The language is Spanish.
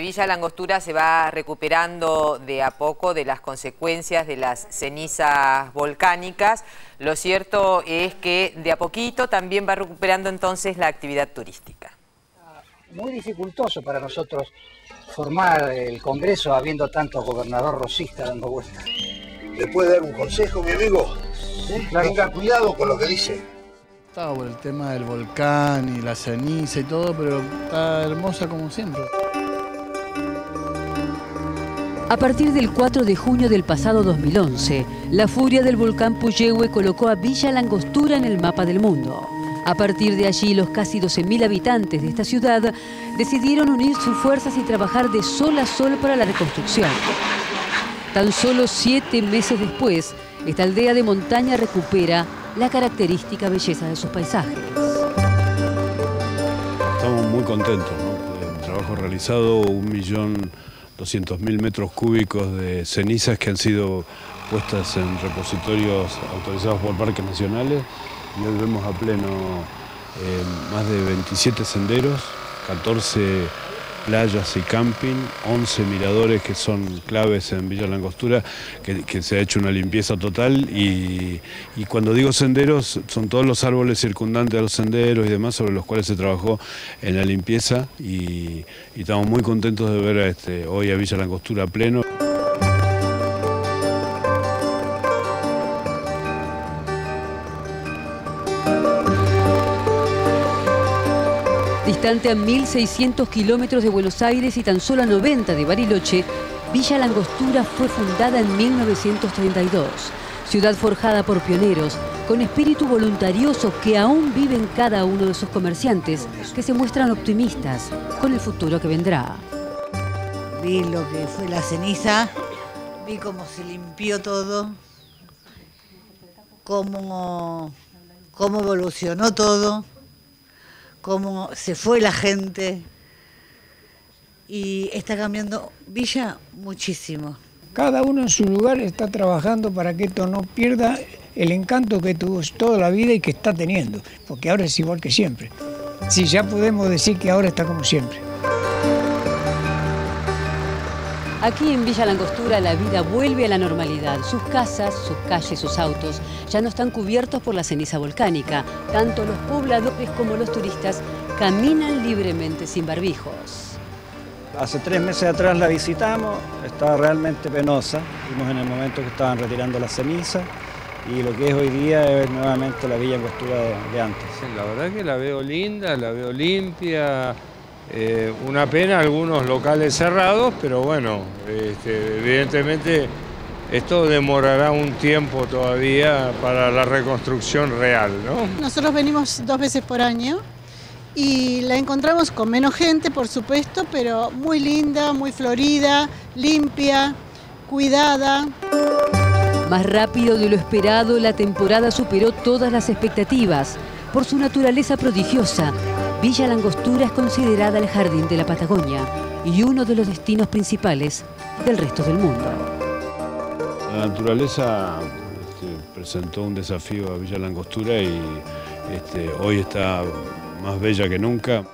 Villa La Angostura se va recuperando de a poco de las consecuencias de las cenizas volcánicas. Lo cierto es que de a poquito también va recuperando entonces la actividad turística. Muy dificultoso para nosotros formar el Congreso habiendo tanto gobernador rosista dando vueltas. ¿Le puede dar un consejo, mi amigo? Sí, claro. Tenga cuidado con lo que dice. Estaba por el tema del volcán y la ceniza y todo, pero está hermosa como siempre. A partir del 4 de junio del pasado 2011, la furia del volcán Puyehue colocó a Villa La Angostura en el mapa del mundo. A partir de allí, los casi 12.000 habitantes de esta ciudad decidieron unir sus fuerzas y trabajar de sol a sol para la reconstrucción. Tan solo 7 meses después, esta aldea de montaña recupera la característica belleza de sus paisajes. Estamos muy contentos, ¿no? El trabajo realizado, 1.200.000 metros cúbicos de cenizas que han sido puestas en repositorios autorizados por parques nacionales, y hoy vemos a pleno más de 27 senderos, 14 playas y camping, 11 miradores que son claves en Villa La Angostura, que se ha hecho una limpieza total, y cuando digo senderos, son todos los árboles circundantes a los senderos y demás sobre los cuales se trabajó en la limpieza, y estamos muy contentos de ver hoy a Villa La Angostura pleno. Distante a 1.600 kilómetros de Buenos Aires y tan solo a 90 de Bariloche, Villa La Angostura fue fundada en 1932. Ciudad forjada por pioneros, con espíritu voluntarioso que aún vive en cada uno de sus comerciantes, que se muestran optimistas con el futuro que vendrá. Vi lo que fue la ceniza, vi cómo se limpió todo, cómo evolucionó todo, cómo se fue la gente, y está cambiando Villa muchísimo. Cada uno en su lugar está trabajando para que esto no pierda el encanto que tuvo toda la vida y que está teniendo, porque ahora es igual que siempre. Sí, ya podemos decir que ahora está como siempre. Aquí en Villa La Angostura la vida vuelve a la normalidad. Sus casas, sus calles, sus autos ya no están cubiertos por la ceniza volcánica. Tanto los pobladores como los turistas caminan libremente sin barbijos. Hace 3 meses atrás la visitamos, estaba realmente penosa. Vimos en el momento que estaban retirando la ceniza, y lo que es hoy día es nuevamente la Villa Angostura de antes. La verdad que la veo linda, la veo limpia. Una pena algunos locales cerrados, pero bueno, evidentemente esto demorará un tiempo todavía para la reconstrucción real, ¿no? Nosotros venimos 2 veces por año y la encontramos con menos gente, por supuesto, pero muy linda, muy florida, limpia, cuidada. Más rápido de lo esperado, la temporada superó todas las expectativas por su naturaleza prodigiosa. Villa La Angostura es considerada el jardín de la Patagonia y uno de los destinos principales del resto del mundo. La naturaleza presentó un desafío a Villa La Angostura y hoy está más bella que nunca.